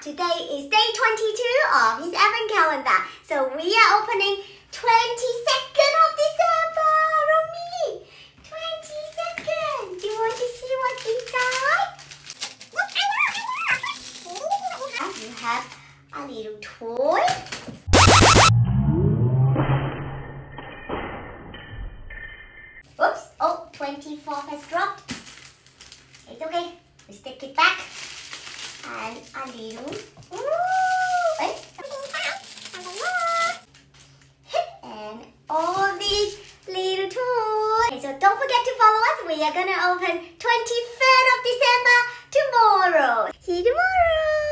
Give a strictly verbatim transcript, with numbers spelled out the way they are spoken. today is day twenty-two of his advent calendar. So we are opening twenty-second of December, Romy. twenty-second. Do you want to see what's inside? Look, I know, I know. You have a little toy. Oops. Oh, twenty-four has dropped. It's okay. We stick it back. And a little, ooh, eh? And all these little tools. Okay, so don't forget to follow us. We are gonna open twenty-third of December tomorrow. See you tomorrow.